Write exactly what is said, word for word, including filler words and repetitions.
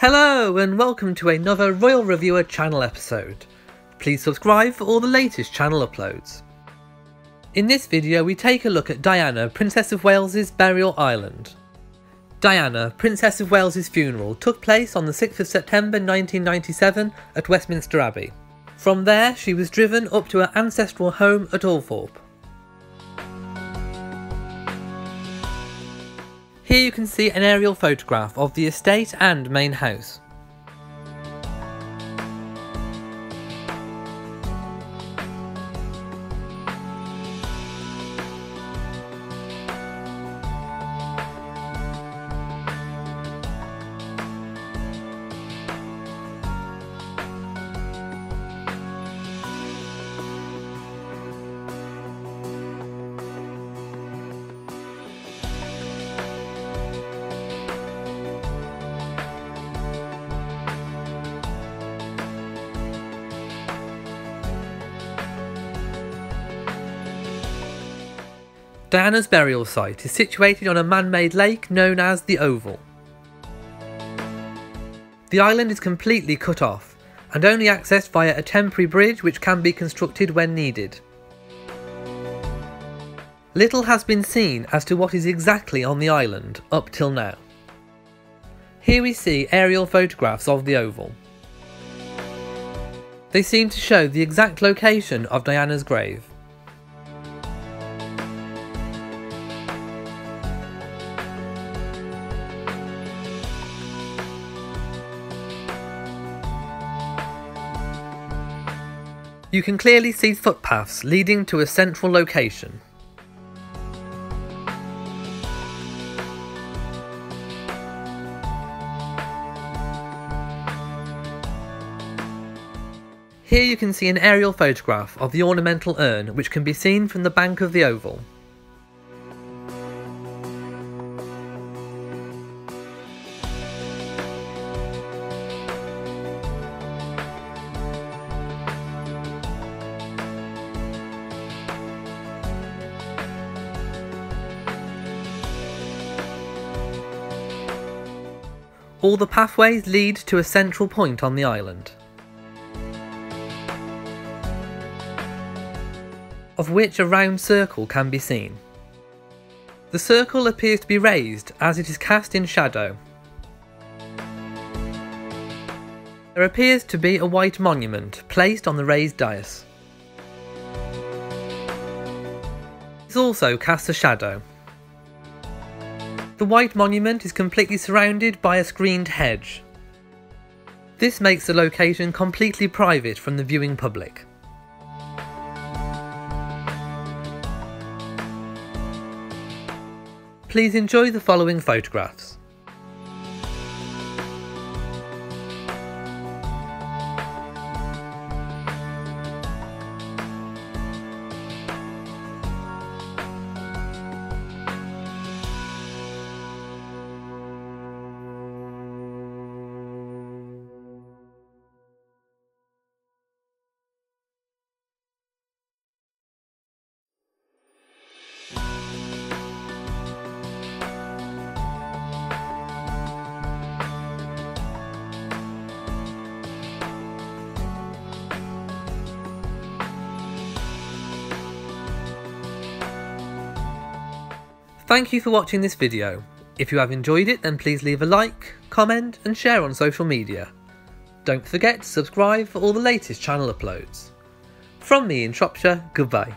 Hello and welcome to another Royal Reviewer channel episode. Please subscribe for all the latest channel uploads. In this video we take a look at Diana, Princess of Wales's burial island. Diana, Princess of Wales's funeral took place on the sixth of September nineteen ninety-seven at Westminster Abbey. From there she was driven up to her ancestral home at Althorp. Here you can see an aerial photograph of the estate and main house. Diana's burial site is situated on a man-made lake known as the Oval. The island is completely cut off and only accessed via a temporary bridge which can be constructed when needed. Little has been seen as to what is exactly on the island up till now. Here we see aerial photographs of the Oval. They seem to show the exact location of Diana's grave. You can clearly see footpaths leading to a central location. Here you can see an aerial photograph of the ornamental urn which can be seen from the bank of the Oval. All the pathways lead to a central point on the island, of which a round circle can be seen. The circle appears to be raised as it is cast in shadow. There appears to be a white monument placed on the raised dais. This also casts a shadow. The white monument is completely surrounded by a screened hedge. This makes the location completely private from the viewing public. Please enjoy the following photographs. Thank you for watching this video. If you have enjoyed it, then please leave a like, comment and share on social media. Don't forget to subscribe for all the latest channel uploads. From me in Shropshire, goodbye.